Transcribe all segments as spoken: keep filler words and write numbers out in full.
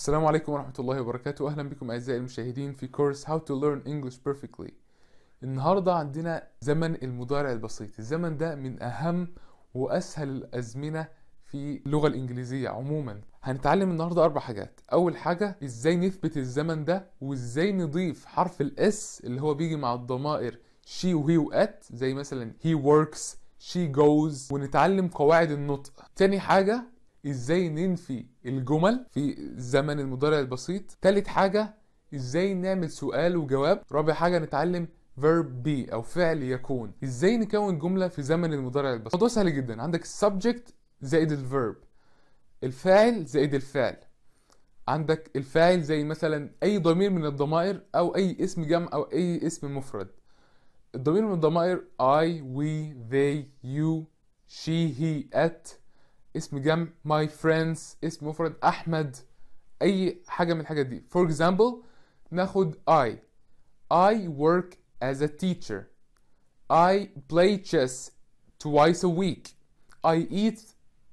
السلام عليكم ورحمة الله وبركاته. أهلا بكم أعزائي المشاهدين في كورس How to Learn English Perfectly. النهاردة عندنا زمن المضارع البسيط. الزمن ده من أهم وأسهل الأزمنة في اللغة الإنجليزية عموما. هنتعلم النهاردة أربع حاجات. أول حاجة إزاي نثبت الزمن ده وإزاي نضيف حرف الإس اللي هو بيجي مع الضمائر she وهي وات، زي مثلا he works she goes، ونتعلم قواعد النطق. تاني حاجة ازاي ننفي الجمل في الزمن المضارع البسيط. تالت حاجة ازاي نعمل سؤال وجواب. رابع حاجة نتعلم verb be او فعل يكون، ازاي نكون جملة في زمن المضارع البسيط. الموضوع سهل جدا، عندك subject زائد الverb، الفاعل زائد الفعل. عندك الفاعل زي مثلا اي ضمير من الضمائر او اي اسم جمع او اي اسم مفرد. الضمير من الضمائر I, we, they, you, she, he, it. اسم جمع my friends، اسم مفرد أحمد، أي حاجة من الحاجات دي. For example ناخد I I work as a teacher، I play chess twice a week، I eat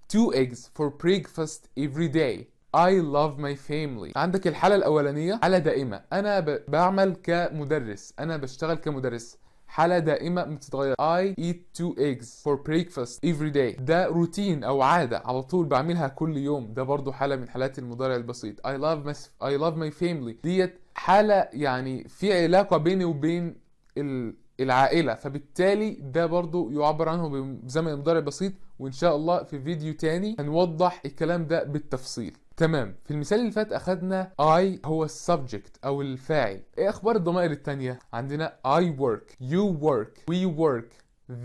two eggs for breakfast every day، I love my family. عندك الحالة الأولانية حالة دائمة، أنا بعمل كمدرس، أنا بشتغل كمدرس، حالة دائمة بتتغير. I eat two eggs for breakfast every day، ده روتين أو عادة على طول بعملها كل يوم، ده برضو حالة من حالات المضارع البسيط. I love my I love my family، ديت حالة يعني في علاقة بيني وبين العائلة، فبالتالي ده برضو يعبر عنه بزمن المضارع البسيط. وإن شاء الله في فيديو تاني هنوضح الكلام ده بالتفصيل. تمام، في المثال اللي فات أخدنا I هو السبجكت أو الفاعل. إيه أخبار الضمائر التانية؟ عندنا I work، you work، we work،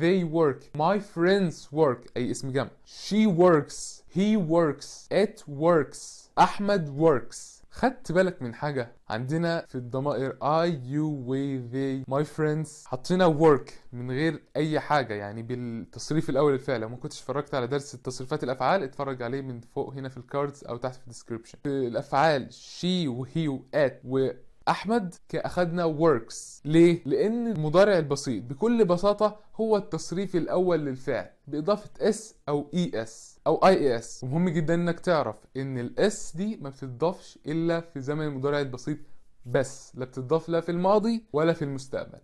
they work، my friends work أي اسم جمع، she works، he works، it works، أحمد works. خدت بالك من حاجة؟ عندنا في الضمائر I, you, we, they، my friends حطينا work من غير أي حاجة، يعني بالتصريف الأول الفعل. لو ما كنتش اتفرجت على درس تصريفات الأفعال اتفرج عليه من فوق هنا في الكاردز أو تحت في الديسكريبشن. في الأفعال she وهي وات وأحمد كأخدنا works. ليه؟ لأن المضارع البسيط بكل بساطة هو التصريف الأول للفعل بإضافة اس أو es أو آي إي إس. ومهم جدا إنك تعرف إن الإس دي ما بتضافش إلا في زمن المضارع البسيط بس، لا بتضاف لا في الماضي ولا في المستقبل،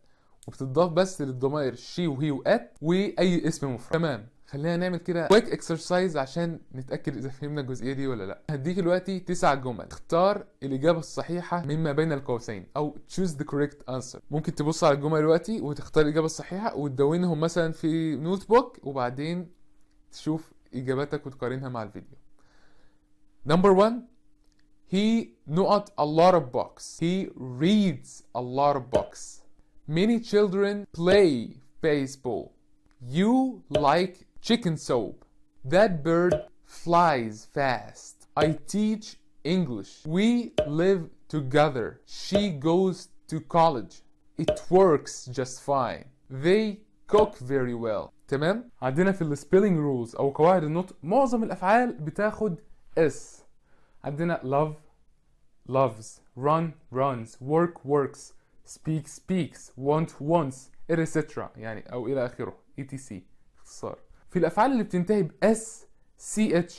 وبتضاف بس للضمائر she وهي وات وأي اسم مفرد. تمام، خلينا نعمل كده quick exercise عشان نتأكد إذا فهمنا الجزئية دي ولا لأ. هديك دلوقتي تسع جمل، اختار الإجابة الصحيحة مما بين القوسين أو choose the correct answer. ممكن تبص على الجمل دلوقتي وتختار الإجابة الصحيحة وتدونهم مثلا في نوت بوك، وبعدين تشوف إجاباتك وتقارنها مع الفيديو. Number one he نقط a lot of books. He reads a lot of books. Many children play baseball. You like chicken soup. That bird flies fast. I teach English. We live together. She goes to college. It works just fine. They cook very well. تمام؟ عندنا في السبيلينج رولز أو قواعد النطق معظم الأفعال بتاخد اس. عندنا love loves، run runs، work works، speak speaks، want wants، et cetera يعني أو إلى آخره et cetera اختصار. في الأفعال اللي بتنتهي ب s ch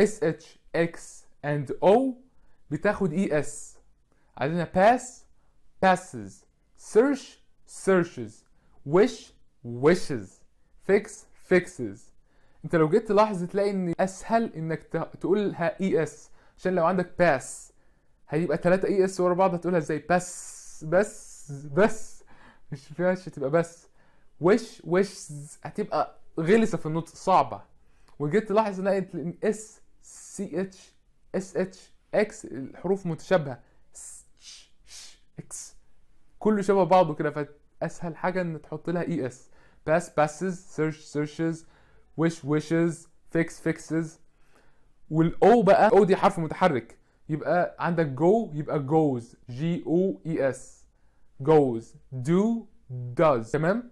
sh x and o بتاخد es. عندنا pass passes، search searches، wish wishes، fix fixes. انت لو جيت تلاحظ تلاقي ان اسهل انك تقولها es، عشان لو عندك pass هيبقى ثلاثة es ورا بعض، هتقولها زي pass بس بس مش فيهاش تبقى بس. wish wish هتبقى غلسه في النطق صعبه. وجيت تلاحظ ان s ch sh x الحروف متشابهه، x كله شبه بعضه كده، فاسهل حاجه ان تحط لها es. Pass passes، search searches، wish wishes، fix fixes. والO بقى O دي حرف متحرك، يبقى عندك go يبقى goes G O E S goes، do does. تمام؟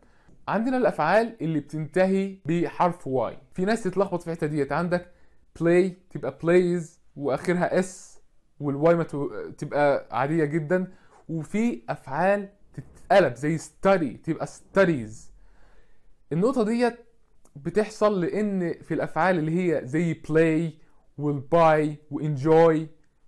عندنا الأفعال اللي بتنتهي بحرف Y. في ناس تتلخبط في الحتة ديت، عندك play تبقى plays وآخرها S والواي تبقى عادية جدا. وفي أفعال تتقلب زي study تبقى studies. النقطة ديت بتحصل لأن في الأفعال اللي هي زي play وال buy و enjoy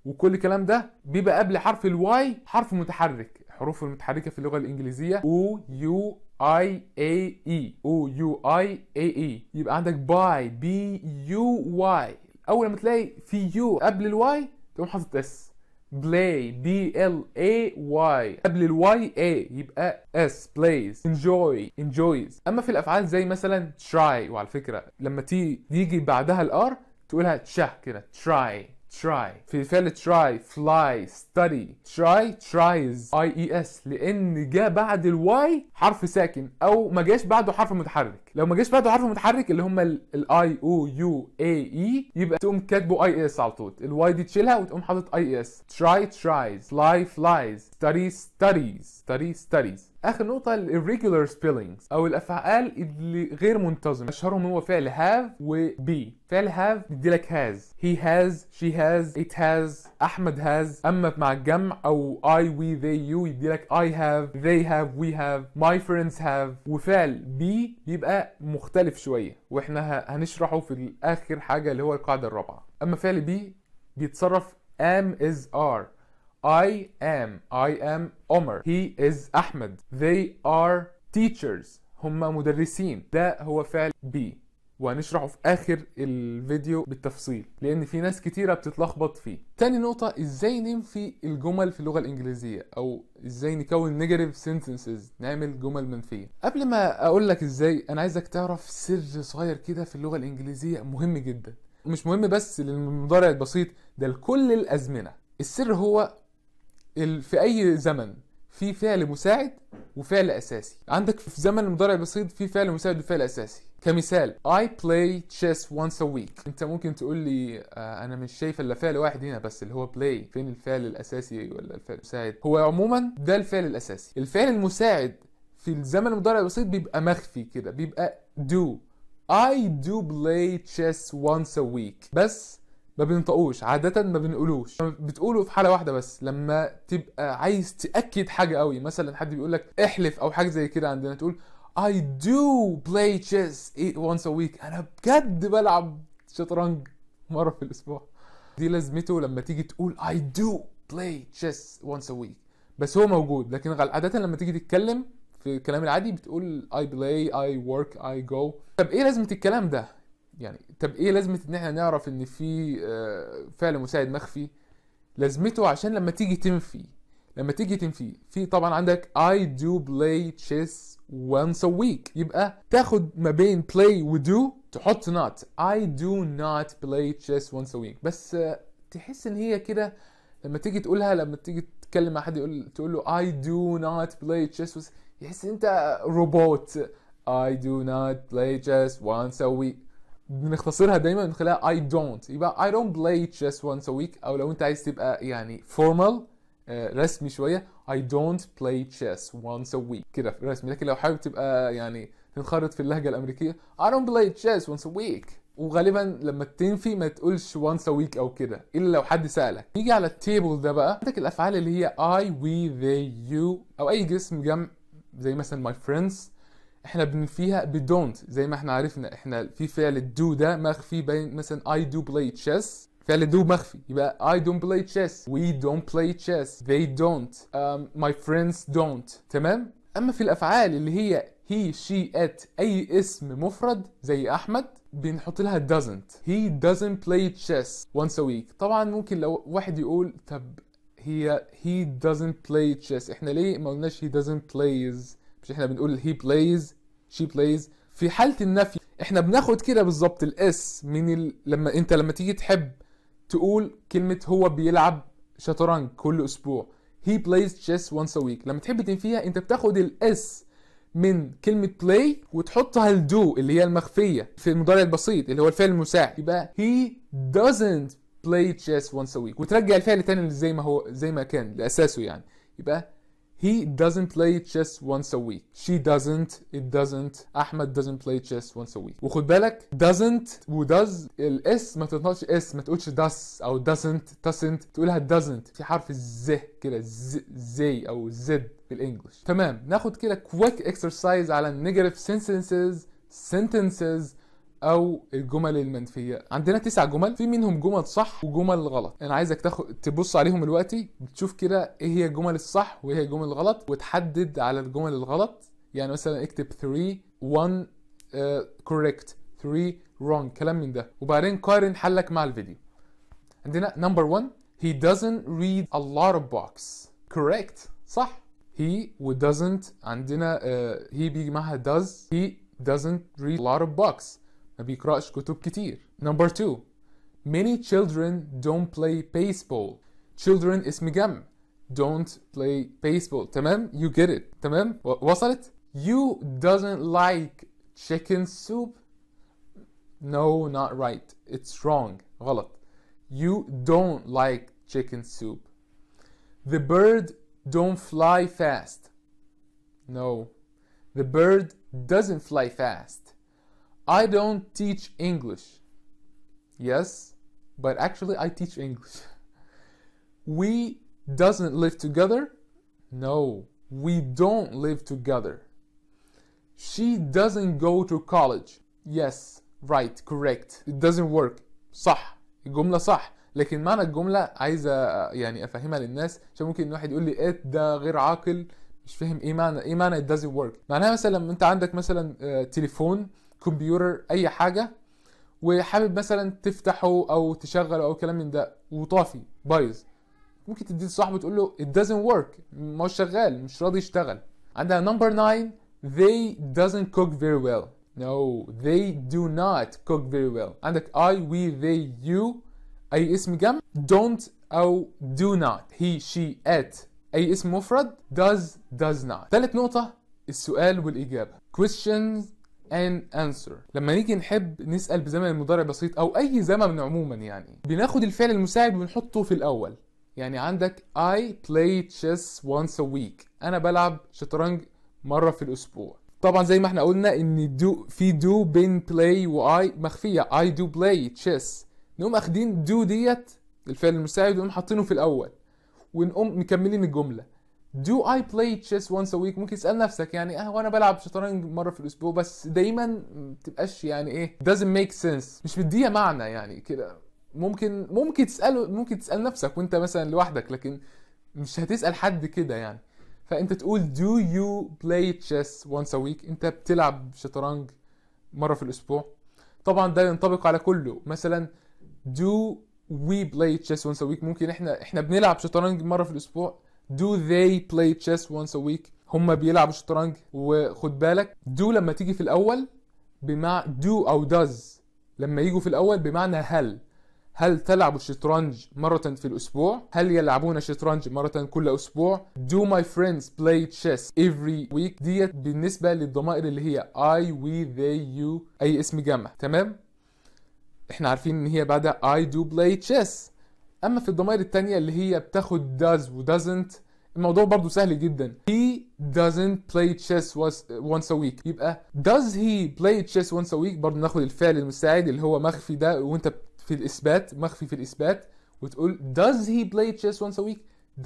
وكل الكلام ده بيبقى قبل حرف الواي حرف متحرك. الحروف المتحركه في اللغه الانجليزيه او يو اي اي اي او يو اي اي اي. يبقى عندك باي بي يو واي، اول ما تلاقي في يو قبل الواي تقوم حاطط اس. بلاي بي ال اي واي قبل الواي اي يبقى اس بلايز. انجوي انجويز. اما في الافعال زي مثلا تراي، وعلى فكره لما تي يجي بعدها الار تقولها تشه كده، تراي try. في فعل try fly study. try tries ies لان جاء بعد الواي حرف ساكن او ما جاش بعده حرف متحرك. لو ما جاش بعده حرف متحرك اللي هم الاي او يو اي اي يبقى تقوم كاتبه اي اس على طول، الواي دي تشيلها وتقوم حاطط اي اس. try tries fly flies study studies study studies. اخر نقطه الريجولار spellings او الافعال اللي غير منتظمه، اشهرهم هو فعل هاف وبي. فعل هاف بيدي لك هاز، هي هاز، شي هاز، ات هاز، احمد هاز. اما مع الجمع او اي وي ذي يو يدي لك اي هاف، ذي هاف، وي هاف، ماي فريندز هاف. وفعل بي بيبقى مختلف شويه واحنا هنشرحه في اخر حاجه اللي هو القاعده الرابعه. اما فعل بي بيتصرف ام از ار. I am I am Omar. He is Ahmed. They are teachers. هم مدرسين. ده هو فعل بي وهنشرحه في آخر الفيديو بالتفصيل لأن في ناس كتيرة بتتلخبط فيه. تاني نقطة، إزاي ننفي الجمل في اللغة الإنجليزية أو إزاي نكون نيجاتيف سنتنسز، نعمل جمل منفية. قبل ما أقول لك إزاي أنا عايزك تعرف سر صغير كده في اللغة الإنجليزية مهم جدا، مش مهم بس للمضارع البسيط ده لكل الأزمنة. السر هو في اي زمن في فعل مساعد وفعل اساسي. عندك في زمن المضارع البسيط في فعل مساعد وفعل اساسي. كمثال I play chess once a week. انت ممكن تقول لي آه انا مش شايف الا فعل واحد هنا بس اللي هو play، فين الفعل الاساسي ولا الفعل المساعد؟ هو عموما ده الفعل الاساسي. الفعل المساعد في الزمن المضارع البسيط بيبقى مخفي كده، بيبقى do. I do play chess once a week بس ما بننطقوش عادة، ما بنقولوش، بتقوله في حالة واحدة بس لما تبقى عايز تأكد حاجة قوي. مثلا حد بيقولك احلف أو حاجة زي كده عندنا تقول I do play chess once a week. أنا بجد بلعب شطرنج مرة في الأسبوع. دي لازمته لما تيجي تقول I do play chess once a week بس هو موجود، لكن عادة لما تيجي تتكلم في الكلام العادي بتقول I play I work I go. طب إيه لازمة الكلام ده؟ يعني طب ايه لازمه ان احنا نعرف ان في فعل مساعد مخفي؟ لازمته عشان لما تيجي تنفي، لما تيجي تنفي في طبعا عندك I do play chess once a week يبقى تاخد ما بين play و do تحط not. I do not play chess once a week بس تحس ان هي كده لما تيجي تقولها، لما تيجي تتكلم مع حد يقول تقول له I do not play chess يحس ان انت روبوت. I do not play chess once a week. بنختصرها دايما من خلالها I don't، يبقى I don't play chess once a week. أو لو أنت عايز تبقى يعني formal رسمي شوية I don't play chess once a week كده رسمي. لكن لو حابب تبقى يعني تنخرط في اللهجة الأمريكية I don't play chess once a week. وغالبا لما تنفي ما تقولش once a week أو كده إلا لو حد سألك. نيجي على التيبل ده بقى، عندك الأفعال اللي هي I we they you أو أي جسم جمع زي مثلا my friends احنا بنفيها بدونت. زي ما احنا عرفنا احنا في فعل الدو ده مخفي بين مثلا I do play chess، فعل الدو مخفي يبقى I don't play chess، we don't play chess، they don't، um, my friends don't. تمام. اما في الافعال اللي هي he she it اي اسم مفرد زي احمد بنحط لها doesn't. he doesn't play chess once a week. طبعا ممكن لو واحد يقول طب هي he doesn't play chess احنا ليه ما قلناش he doesn't plays؟ مش احنا بنقول he plays she plays؟ في حالة النفي احنا بناخد كده بالظبط الاس من ال... لما انت لما تيجي تحب تقول كلمة هو بيلعب شطرنج كل اسبوع he plays chess once a week، لما تحب تنفيها انت بتاخد الاس من كلمة play وتحطها الدو اللي هي المخفية في المضارع البسيط اللي هو الفعل المساعد يبقى he doesn't play chess once a week وترجع الفعل تاني زي ما هو زي ما كان لأساسه يعني يبقى He doesn't play chess once a week. She doesn't. It doesn't. Ahmed doesn't play chess once a week. وخد بالك doesn't و does الاس ما تنطقش اس، ما تقولش does او doesn't doesn't، تقولها doesn't في حرف الز كده زي او زد بالانجلش. تمام. ناخد كده quick exercise على negative sentences sentences او الجمل المنفيه. عندنا تسع جمل، في منهم جمل صح وجمل غلط. انا عايزك تاخد تبص عليهم دلوقتي، تشوف كده ايه هي الجمل الصح وايه هي الجمل الغلط، وتحدد على الجمل الغلط. يعني مثلا اكتب three one uh, correct three wrong، كلام من ده، وبعدين قارن حلك مع الفيديو. عندنا number one he doesn't read a lot of books. correct صح. he و doesn't عندنا uh, he بيجي معها does. he doesn't read a lot of books، ما بيقرأش كتب كتير. number two many children don't play baseball. children اسم جمع، don't play baseball. تمام you get it. تمام وصلت. you doesn't like chicken soup. no not right it's wrong غلط. you don't like chicken soup. the bird don't fly fast. no the bird doesn't fly fast. I don't teach English. yes but actually I teach English. we doesn't live together. no we don't live together. she doesn't go to college. yes right correct it doesn't work صح الجملة صح، لكن معنى الجملة عايز يعني افهمها للناس، عشان ممكن واحد يقول لي ايه ده غير عاقل، مش فاهم ايه معنى ايه معنى it doesn't work. معناها مثلا لما انت عندك مثلا تليفون، كمبيوتر، اي حاجة وحابب مثلا تفتحه او تشغله او كلام من ده وطافي بايظ، ممكن تديه لصاحبه تقول له it doesn't work، ما هو شغال، مش راضي يشتغل. عندها number nine they doesn't cook very well. No, they do not cook very well. عندك I, we, they, you أي اسم جمع، don't أو do not، he, she, it أي اسم مفرد، does, does not. ثالث نقطة السؤال والإجابة، questions and answer. لما نيجي نحب نسأل بزمن المضارع بسيط أو أي زمن عموما، يعني بناخد الفعل المساعد ونحطه في الأول. يعني عندك I play chess once a week، أنا بلعب شطرنج مرة في الأسبوع. طبعا زي ما احنا قلنا ان دو في دو بين بلاي واي مخفيه، اي دو بلاي تشيس، نقوم اخدين دو ديت الفعل المساعد ونقوم حاطينه في الاول ونقوم مكملين الجمله. دو اي بلاي تشيس وانس ا ويك، ممكن تسال نفسك يعني اه وانا بلعب شطرنج مره في الاسبوع، بس دايما ما تبقاش يعني ايه doesn't make sense، مش مديه معنى يعني كده. ممكن ممكن تساله ممكن تسال نفسك وانت مثلا لوحدك، لكن مش هتسال حد كده يعني. فانت تقول do you play chess once a week، انت بتلعب شطرنج مرة في الاسبوع. طبعا ده ينطبق على كله، مثلا do we play chess once a week، ممكن احنا احنا بنلعب شطرنج مرة في الاسبوع. do they play chess once a week، هما بيلعبوا شطرنج. وخد بالك do لما تيجي في الاول بمع do او does، لما يجوا في الاول بمعنى هل. هل تلعب الشطرنج مرة في الأسبوع؟ هل يلعبون الشطرنج مرة كل أسبوع؟ Do my friends play chess every week؟ ديت بالنسبة للضمائر اللي هي I, we, they, you أي اسم جمع. تمام؟ إحنا عارفين إن هي بعدها I do play chess. أما في الضمائر التانية اللي هي بتاخد does و doesn't، الموضوع برضو سهل جدا. He doesn't play chess once a week، يبقى does he play chess once a week؟ برضو ناخد الفعل المساعد اللي هو مخفي ده وأنت في الإثبات، مخفي في الإثبات، وتقول does he play chess once a week؟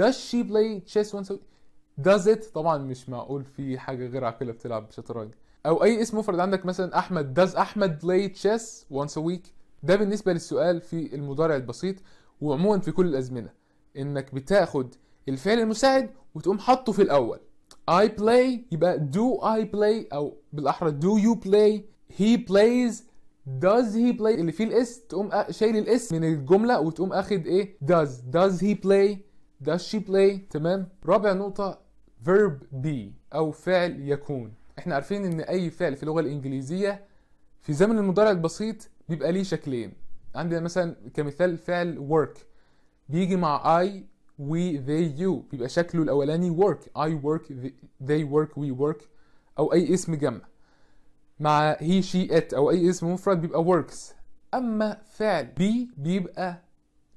does she play chess once a week؟ does it طبعا مش معقول في حاجة غير عاقلة بتلعب شطرنج. أو أي اسم مفرد، عندك مثلا أحمد does أحمد play chess once a week؟ ده بالنسبة للسؤال في المضارع البسيط، وعموما في كل الأزمنة إنك بتاخد الفعل المساعد وتقوم حاطه في الأول. I play يبقى do I play، أو بالأحرى do you play، he plays، does he play اللي فيه الاس تقوم شايل الاس من الجمله وتقوم اخد ايه does does he play does she play. تمام. رابع نقطه verb be او فعل يكون. احنا عارفين ان اي فعل في اللغه الانجليزيه في زمن المضارع البسيط بيبقى ليه شكلين. عندنا مثلا كمثال فعل work بيجي مع I we they you، بيبقى شكله الاولاني work I work they work we work او اي اسم جمع، مع he she it او اي اسم مفرد بيبقى works. اما فعل be بيبقى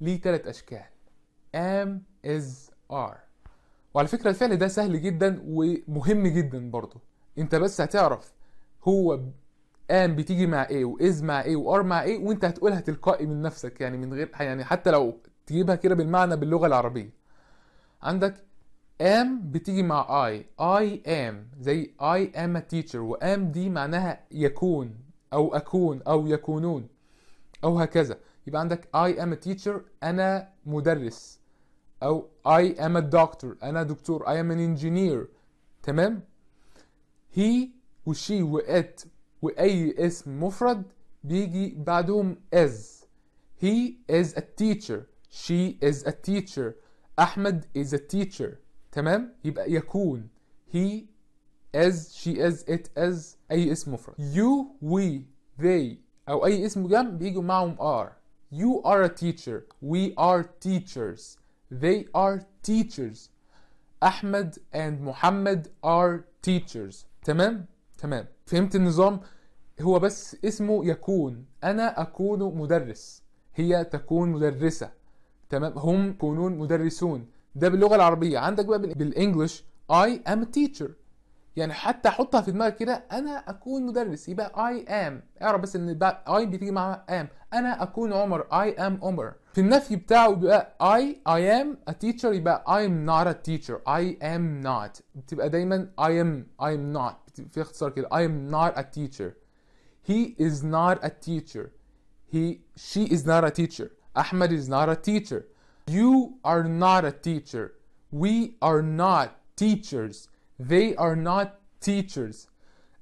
ليه ثلاث اشكال am is are. وعلى فكره الفعل ده سهل جدا ومهم جدا برضه، انت بس هتعرف هو am بتيجي مع ايه وis مع ايه وar مع ايه، وانت هتقولها تلقائي من نفسك يعني من غير يعني حتى لو تجيبها كده بالمعنى باللغه العربيه. عندك am بتيجي مع I I am زي I am a teacher، و am دي معناها يكون أو أكون أو يكونون أو هكذا. يبقى عندك I am a teacher أنا مدرس، أو I am a doctor أنا دكتور، I am an engineer. تمام؟ he وشي وات وأي اسم مفرد بيجي بعدهم as. he is a teacher، she is a teacher، أحمد is a teacher. تمام؟ يبقى يكون he as she is it as أي اسم مفرد. you we they أو أي اسم جمع بيجوا معهم are. you are a teacher، we are teachers، they are teachers، أحمد and محمد are teachers. تمام؟ تمام. فهمت النظام؟ هو بس اسمه يكون، أنا أكون مدرس، هي تكون مدرسة، تمام؟ هم يكونون مدرسون. ده باللغة العربية. عندك بقى بالإنجلش I am a teacher، يعني حتى حطها في دماغك كده، أنا أكون مدرس يبقى I am. اعرف بس إن بقى I بتيجي مع am. أنا أكون عمر I am عمر. في النفي بتاعه بقى I I am a teacher يبقى I am not a teacher I am not. بتبقى دايما I am I am not في اختصار كده I am not a teacher. He is not a teacher. He she is not a teacher. أحمد is not a teacher. You are not a teacher. We are not teachers. They are not teachers.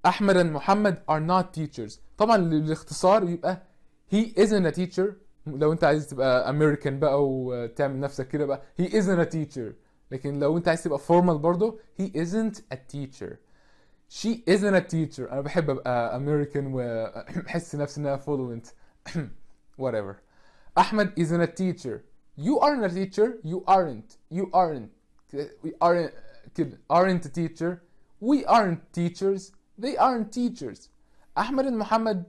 أحمد and محمد are not teachers. طبعا للاختصار يبقى he isn't a teacher. لو أنت عايز تبقى American بقى وتعمل نفسك كده بقى he isn't a teacher. لكن لو أنت عايز تبقى formal برضه he isn't a teacher. she isn't a teacher. أنا بحب أبقى American وأحس نفسي إن أنا fluent. whatever. أحمد isn't a teacher. you aren't a teacher. you aren't. you aren't. we aren't. aren't a teacher. we aren't teachers. they aren't teachers. أحمد ومحمد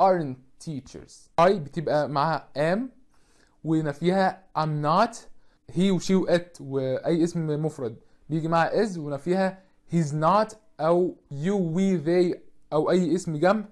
aren't teachers. I بتبقى معها am ونفيها I'm not. he وشي وات وأي اسم مفرد بيجي معها is ونفيها he's not أو you we they أو أي اسم جمع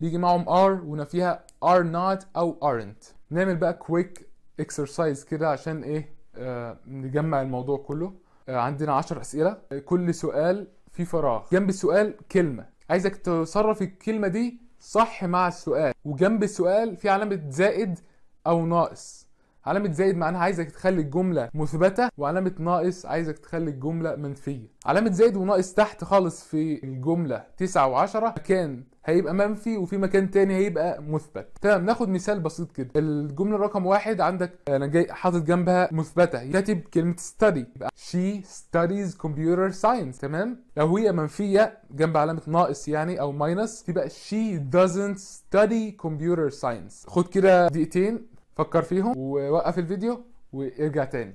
بيجي معهم are ونفيها are not أو aren't. نعمل بقى quick exercise كده عشان إيه آه نجمع الموضوع كله. عندنا عشر أسئلة، كل سؤال في فراغ، جنب السؤال كلمة، عايزك تصرف الكلمة دي صح مع السؤال، وجنب السؤال في علامة زائد أو ناقص. علامة زائد معناها عايزك تخلي الجملة مثبتة، وعلامة ناقص عايزك تخلي الجملة منفية. علامة زائد وناقص تحت خالص في الجملة تسعة وعشرة، مكان هيبقى منفي وفي مكان تاني هيبقى مثبت. تمام، ناخد مثال بسيط كده. الجملة رقم واحد عندك انا جاي حاطط جنبها مثبتة، كاتب كلمة study يبقى she studies computer science. تمام، لو هي منفية جنب علامة ناقص يعني أو ماينس يبقى she doesn't study computer science. خد كده دقيقتين فكر فيهم ووقف الفيديو وارجع تاني.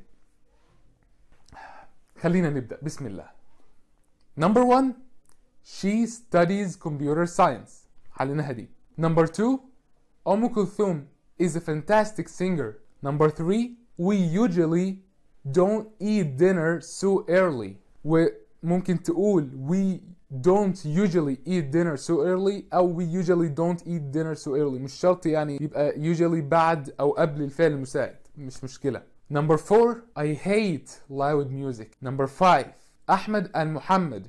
خلينا نبدأ بسم الله. Number one she studies computer science. حليناها دي. Number two أم كلثوم is a fantastic singer. Number three we usually don't eat dinner so early. وممكن تقول we don't usually eat dinner so early أو we usually don't eat dinner so early. مش شرط يعني يبقى usually بعد أو قبل الفعل المساعد، مش مشكلة. Number four I hate loud music. Number five أحمد and محمد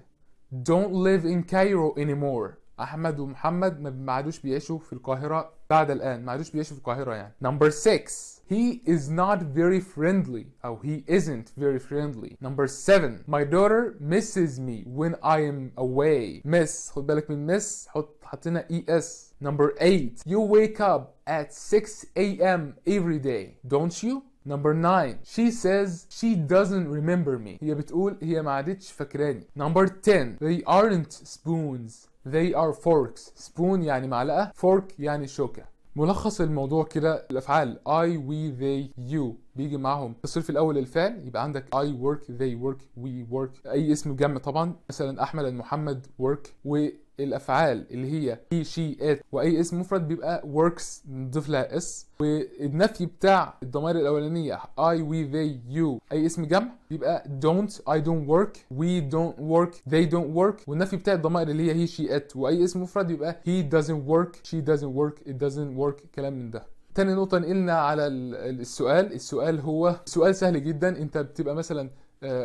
don't live in Cairo anymore. أحمد ومحمد ما عادوش بيعيشوا في القاهرة بعد الآن، ما عادوش بيعيشوا في القاهرة يعني. Number six he is not very friendly أو he isn't very friendly. Number seven my daughter misses me when I am away. miss خد بالك من miss حط حطينا es. Number eight you wake up at six A M every day don't you? Number nine she says she doesn't remember me. هي بتقول هي ما عادتش فاكراني. Number ten they aren't spoons they are forks. spoon يعني معلقة، fork يعني شوكة. ملخص الموضوع كده الأفعال I, we, they, you بيجي معهم تصير في الأول الفعل يبقى عندك I work they work we work أي اسم جمع طبعا مثلا أحمد محمد work. والأفعال اللي هي he she it وأي اسم مفرد بيبقى works نضيف لها اس. والنفي بتاع الضمائر الأولانية I we they you أي اسم جمع بيبقى don't I don't work we don't work they don't work. والنفي بتاع الضمائر اللي هي he she it وأي اسم مفرد بيبقى he doesn't work she doesn't work it doesn't work كلام من ده. تاني نقطة نقلنا على السؤال. السؤال هو سؤال سهل جدا. انت بتبقى مثلا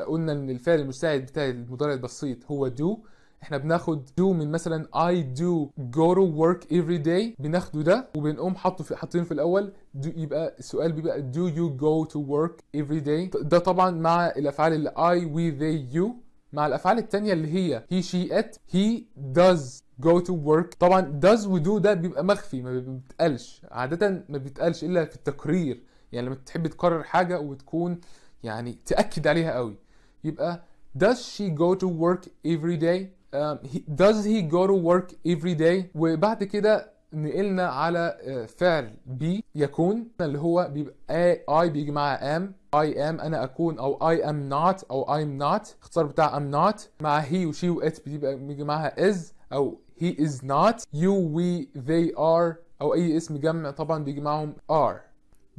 قلنا ان الفعل المساعد بتاع المضارع البسيط هو do. احنا بناخد do من مثلا I do go to work every day، بناخده ده وبنقوم حاطه في حاطينه في الاول do، يبقى السؤال بيبقى do you go to work every day. ده طبعا مع الافعال اللي I we they you. مع الافعال التانية اللي هي he she it he does go to work، طبعا does و do ده بيبقى مخفي ما بيتقالش عادة، ما بيتقالش الا في التكرير، يعني لما تحب تكرر حاجة وتكون يعني تأكد عليها قوي. يبقى does she go to work every day، um, he, does he go to work every day. وبعد كده نقلنا على فعل be يكون اللي هو بيبقى I بيجي معاه am، I am أنا أكون، أو I am not أو I'm not، اختصار بتاع I'm not. مع he و she و it بيجي معاها is أو he is not. you we they are أو أي اسم جمع طبعا بيجي معاهم are،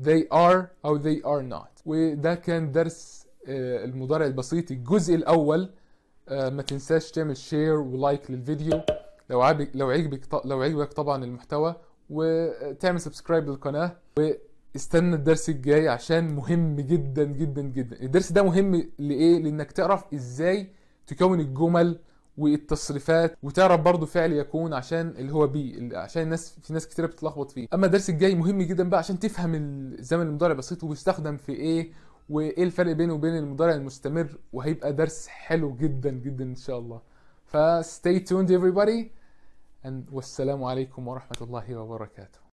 they are أو they are not. وده كان درس المضارع البسيط الجزء الأول. ما تنساش تعمل share ولايك للفيديو لو عجبك لو عجبك لو عجبك طبعا المحتوى، وتعمل سبسكرايب للقناه، واستنى الدرس الجاي عشان مهم جدا جدا جدا. الدرس ده مهم لايه؟ لانك تعرف ازاي تكون الجمل والتصريفات، وتعرف برضو فعل يكون عشان اللي هو بي، عشان الناس في ناس كتير بتتلخبط فيه. اما الدرس الجاي مهم جدا بقى عشان تفهم الزمن المضارع البسيط وبيستخدم في ايه، وايه الفرق بينه وبين المضارع المستمر، وهيبقى درس حلو جدا جدا ان شاء الله. ف stay tuned everybody. والسلام عليكم ورحمة الله وبركاته.